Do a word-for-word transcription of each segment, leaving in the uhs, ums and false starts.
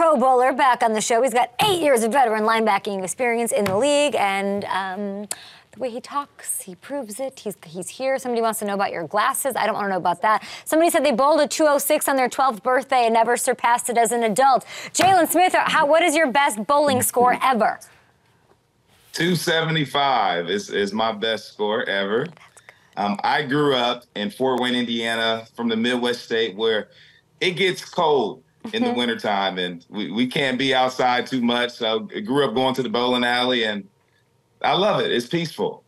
Pro Bowler back on the show. He's got eight years of veteran linebacking experience in the league, and um, the way he talks, he proves it. He's, he's here. Somebody wants to know about your glasses. I don't want to know about that. Somebody said they bowled a two oh six on their twelfth birthday and never surpassed it as an adult. Jaylon Smith, how, what is your best bowling score ever? two seventy-five is, is my best score ever. Um, I grew up in Fort Wayne, Indiana, from the Midwest state where it gets cold in the wintertime, and we, we can't be outside too much. So I grew up going to the bowling alley, and I love it. It's peaceful.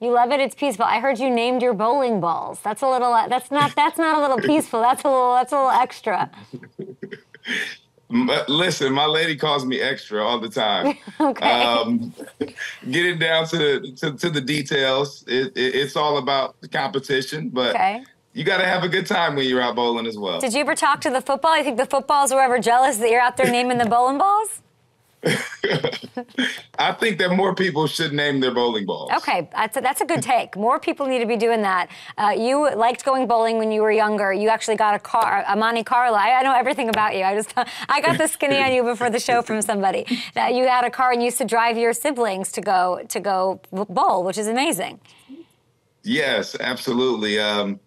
You love it. It's peaceful. I heard you named your bowling balls. That's a little. That's not. That's not a little peaceful. That's a little. That's a little extra. But listen, my lady calls me extra all the time. Okay. Um, getting down to the to, to the details, it, it, it's all about the competition. But okay. You got to have a good time when you're out bowling as well. Did you ever talk to the football? You think the footballs were ever jealous that you're out there naming the bowling balls? I think that more people should name their bowling balls. Okay, that's a, that's a good take. More people need to be doing that. Uh, you liked going bowling when you were younger. You actually got a car, a Monte Carlo. I, I know everything about you. I just I got the skinny on you before the show from somebody that you had a car and used to drive your siblings to go to go bowl, which is amazing. Yes, absolutely. Um,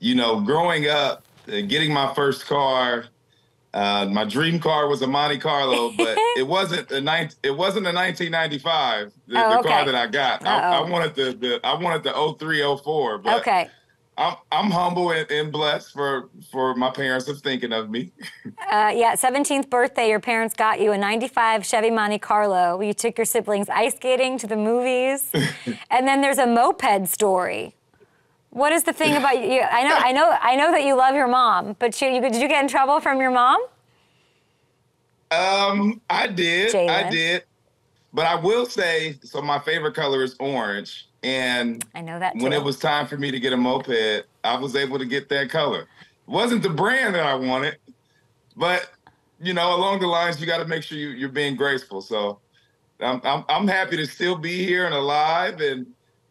you know, growing up, uh, getting my first car. Uh, my dream car was a Monte Carlo, but it wasn't a it wasn't a nineteen ninety-five. The, oh, okay. The car that I got, I, I wanted the, the I wanted the oh three oh four. But okay. I'm I'm humble and, and blessed for for my parents of thinking of me. uh, yeah, seventeenth birthday, your parents got you a ninety-five Chevy Monte Carlo. You took your siblings ice skating to the movies, and then there's a moped story. What is the thing about you? I know, I know, I know that you love your mom, but she, you, did you get in trouble from your mom? Um, I did, Jaylon. I did. But I will say, so my favorite color is orange, and I know that too. When it was time for me to get a moped, I was able to get that color. It wasn't the brand that I wanted, but you know, along the lines, you got to make sure you, you're being graceful. So, I'm, I'm I'm happy to still be here and alive and.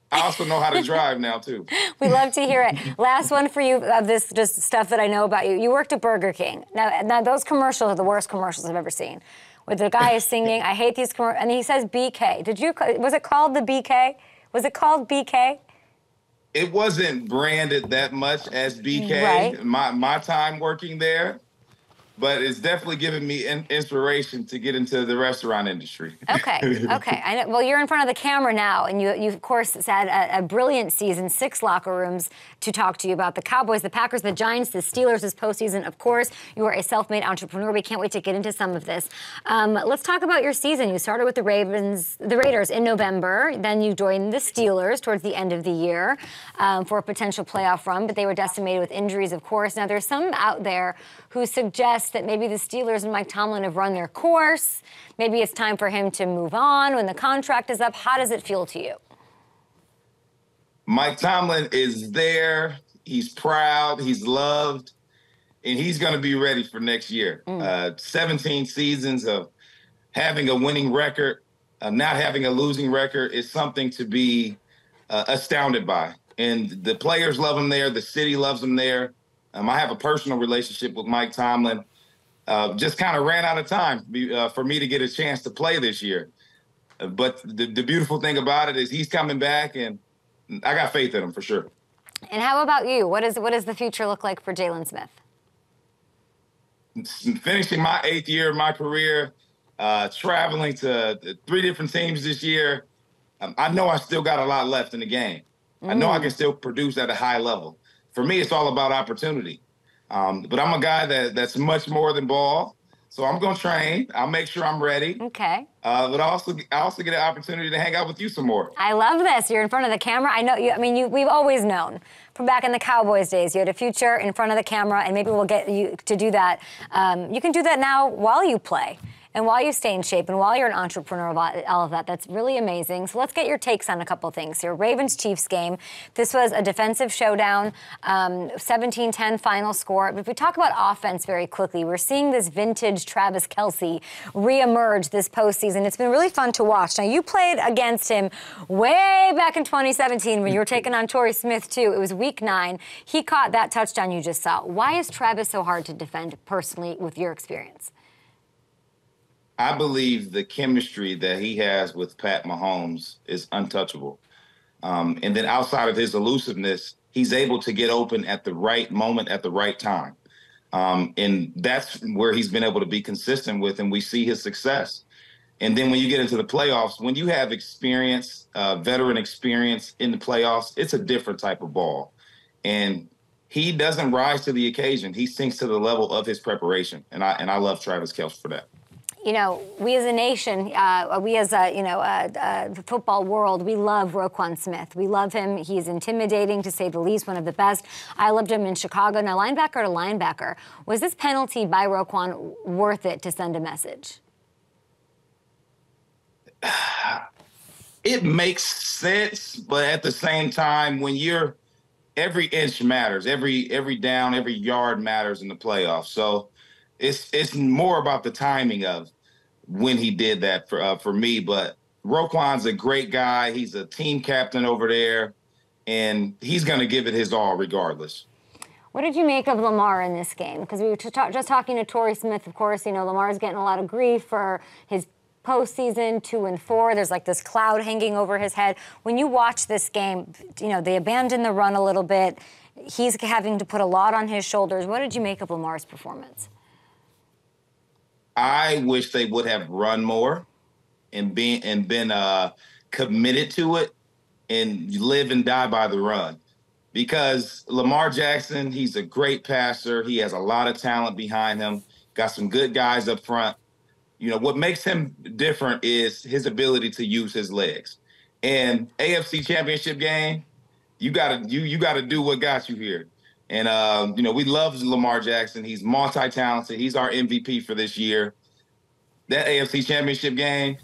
I also know how to drive now, too. We love to hear it. Last one for you of this just stuff that I know about you. You worked at Burger King. Now, now those commercials are the worst commercials I've ever seen. Where the guy is singing, I hate these commercials, and he says B K. Did you, was it called the B K? Was it called B K? It wasn't branded that much as B K. Right. My, my time working there. But it's definitely given me in inspiration to get into the restaurant industry. Okay, okay. I know, well, you're in front of the camera now, and you, you of course, had a, a brilliant season, six locker rooms to talk to you about. The Cowboys, the Packers, the Giants, the Steelers this postseason, of course. You are a self-made entrepreneur. We can't wait to get into some of this. Um, let's talk about your season. You started with the Ravens, the Raiders in November. Then you joined the Steelers towards the end of the year um, for a potential playoff run, but they were decimated with injuries, of course. Now, there's some out there who suggest that maybe the Steelers and Mike Tomlin have run their course. Maybe it's time for him to move on when the contract is up. How does it feel to you? Mike Tomlin is there. He's proud. He's loved. And he's going to be ready for next year. Mm. Uh, seventeen seasons of having a winning record, uh, not having a losing record is something to be uh, astounded by. And the players love him there. The city loves him there. Um, I have a personal relationship with Mike Tomlin. Uh, just kind of ran out of time uh, for me to get a chance to play this year. Uh, but the, the beautiful thing about it is he's coming back, and I got faith in him for sure. And how about you? What, is, what does the future look like for Jaylon Smith? Finishing my eighth year of my career, uh, traveling to three different teams this year. Um, I know I still got a lot left in the game. Mm. I know I can still produce at a high level. For me, it's all about opportunity. Um, but I'm a guy that, that's much more than ball. So I'm going to train. I'll make sure I'm ready. Okay. Uh, but I also, I also get an opportunity to hang out with you some more. I love this. You're in front of the camera. I know you. I mean, you, we've always known from back in the Cowboys days, you had a future in front of the camera, and maybe we'll get you to do that. Um, you can do that now while you play and while you stay in shape and while you're an entrepreneur about all of that. That's really amazing. So let's get your takes on a couple things here. Ravens-Chiefs game. This was a defensive showdown, seventeen ten um, final score. But if we talk about offense very quickly, we're seeing this vintage Travis Kelce reemerge this postseason. It's been really fun to watch. Now, you played against him way back in twenty seventeen when you were taking on Torrey Smith, too. It was week nine. He caught that touchdown you just saw. Why is Travis so hard to defend personally with your experience? I believe the chemistry that he has with Pat Mahomes is untouchable. Um, and then outside of his elusiveness, he's able to get open at the right moment at the right time. Um, and that's where he's been able to be consistent with, and we see his success. And then when you get into the playoffs, when you have experience, uh, veteran experience in the playoffs, it's a different type of ball. And he doesn't rise to the occasion. He sinks to the level of his preparation. And I and I love Travis Kelce for that. You know, we as a nation, uh, we as a, you know, uh, uh, the football world, we love Roquan Smith. We love him. He's intimidating, to say the least, one of the best. I loved him in Chicago. Now, linebacker to linebacker, was this penalty by Roquan worth it to send a message? It makes sense, but at the same time, when you're, every inch matters, every every down, every yard matters in the playoffs. So it's it's more about the timing of when he did that for uh, for me. But Roquan's a great guy. He's a team captain over there, and he's going to give it his all regardless. What did you make of Lamar in this game? Because we were just, talk, just talking to Torrey Smith, of course. You know, Lamar's getting a lot of grief for his postseason, two and four. There's like this cloud hanging over his head. When you watch this game, you know, they abandon the run a little bit. He's having to put a lot on his shoulders. What did you make of Lamar's performance? I wish they would have run more and been, and been uh, committed to it and live and die by the run. Because Lamar Jackson, he's a great passer. He has a lot of talent behind him, got some good guys up front. You know, what makes him different is his ability to use his legs. And A F C Championship game, you got to you you got to do what got you here. And, uh, you know, we love Lamar Jackson. He's multi-talented. He's our M V P for this year. That A F C Championship game,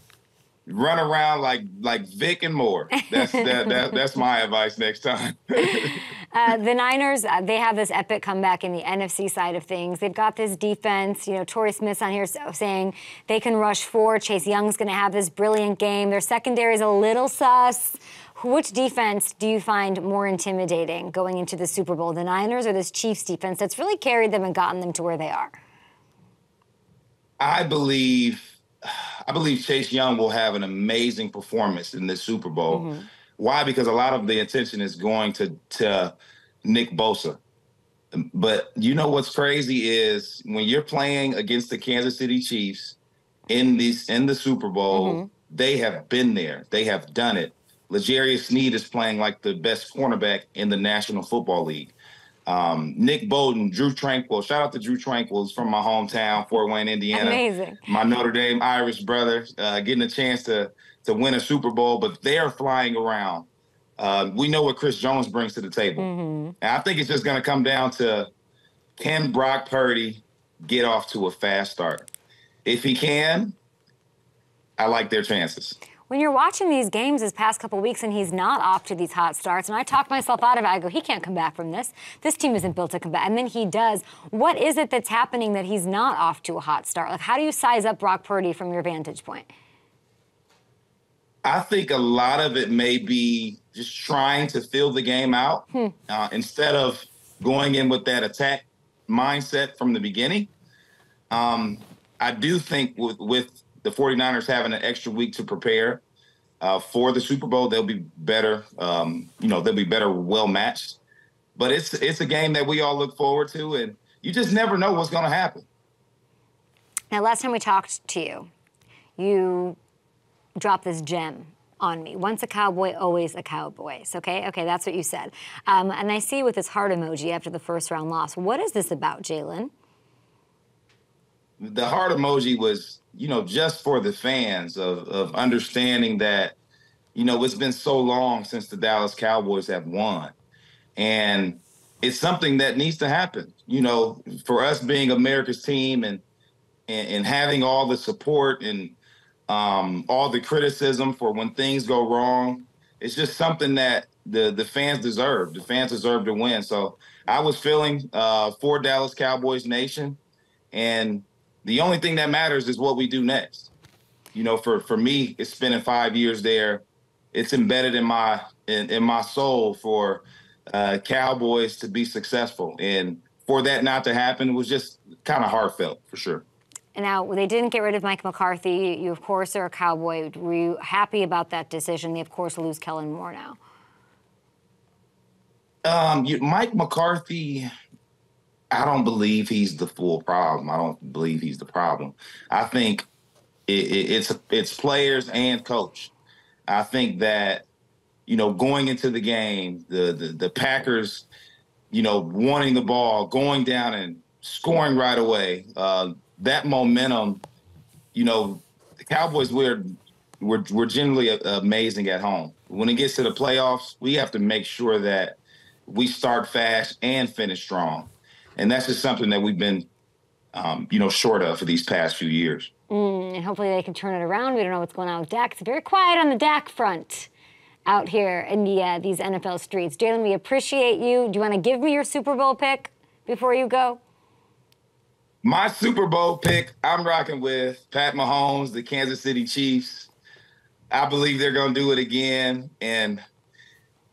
run around like like Vic and Moore. That's, that, that, that's my advice next time. Uh, the Niners, uh, they have this epic comeback in the N F C side of things. They've got this defense. You know, Torrey Smith's on here saying they can rush four. Chase Young's going to have this brilliant game. Their secondary is a little sus. Which defense do you find more intimidating going into the Super Bowl, the Niners or this Chiefs defense that's really carried them and gotten them to where they are? I believe, I believe Chase Young will have an amazing performance in this Super Bowl. Mm-hmm. Why? Because a lot of the attention is going to, to Nick Bosa. But you know what's crazy is when you're playing against the Kansas City Chiefs in, these, in the Super Bowl, mm-hmm. they have been there. They have done it. L'Jarius Sneed is playing like the best cornerback in the National Football League. Um, Nick Bowden, Drew Tranquil. Shout out to Drew Tranquil. He's from my hometown, Fort Wayne, Indiana. Amazing. My Notre Dame Irish brother uh, getting a chance to, to win a Super Bowl, but they're flying around. Uh, we know what Chris Jones brings to the table. Mm-hmm. And I think it's just going to come down to, can Brock Purdy get off to a fast start? If he can, I like their chances. When you're watching these games this past couple weeks and he's not off to these hot starts, and I talk myself out of it, I go, he can't come back from this. This team isn't built to come back. And then he does. What is it that's happening that he's not off to a hot start? Like, how do you size up Brock Purdy from your vantage point? I think a lot of it may be just trying to fill the game out hmm. uh, instead of going in with that attack mindset from the beginning. Um, I do think with, with the 49ers having an extra week to prepare uh, for the Super Bowl, they'll be better, um, you know, they'll be better well-matched. But it's it's a game that we all look forward to, and you just never know what's going to happen. Now, last time we talked to you, you dropped this gem on me. Once a Cowboy, always a Cowboy. Okay, okay, that's what you said. Um, and I see with this heart emoji after the first-round loss. What is this about, Jaylon? The heart emoji was, you know, just for the fans of, of understanding that, you know, it's been so long since the Dallas Cowboys have won. And it's something that needs to happen. You know, for us being America's team and and, and having all the support and um, all the criticism for when things go wrong, it's just something that the, the fans deserve. The fans deserve to win. So I was feeling uh, for Dallas Cowboys Nation. And the only thing that matters is what we do next. You know, for, for me, it's spending five years there. It's embedded in my in, in my soul for uh, Cowboys to be successful. And for that not to happen, it was just kind of heartfelt, for sure. And now, they didn't get rid of Mike McCarthy. You, of course, are a Cowboy. Were you happy about that decision? They, of course, lose Kellen Moore now. Um, you, Mike McCarthy, I don't believe he's the full problem. I don't believe he's the problem. I think it, it, it's it's players and coach. I think that, you know, going into the game, the, the, the Packers, you know, wanting the ball, going down and scoring right away, uh, that momentum, you know, the Cowboys, we're, we're, we're generally amazing at home. When it gets to the playoffs, we have to make sure that we start fast and finish strong. And that's just something that we've been, um, you know, short of for these past few years. Mm, and hopefully they can turn it around. We don't know what's going on with Dak. It's very quiet on the Dak front out here in the, uh, these N F L streets. Jaylon, we appreciate you. Do you want to give me your Super Bowl pick before you go? My Super Bowl pick, I'm rocking with Pat Mahomes, the Kansas City Chiefs. I believe they're going to do it again, and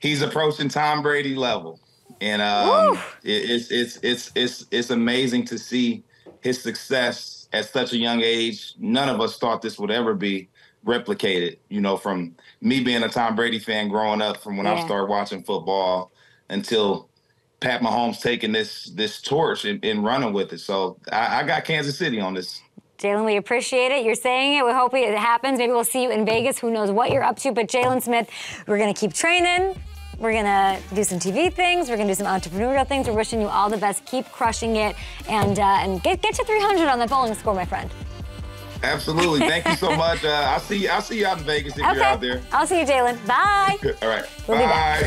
he's approaching Tom Brady level. And um, it, it's it's it's it's it's amazing to see his success at such a young age. None of us thought this would ever be replicated. You know, from me being a Tom Brady fan growing up, from when yeah. I started watching football until Pat Mahomes taking this this torch and, and running with it. So I, I got Kansas City on this. Jaylon, we appreciate it. You're saying it. We hope it happens. Maybe we'll see you in Vegas. Who knows what you're up to? But Jaylon Smith, we're going to keep training. We're going to do some T V things. We're going to do some entrepreneurial things. We're wishing you all the best. Keep crushing it. And uh, and get get to three hundred on that bowling score, my friend. Absolutely. Thank you so much. Uh, I'll see you, I'll see you out in Vegas if okay. you're out there. I'll see you, Jaylon. Bye. All right. We'll Bye. Be back.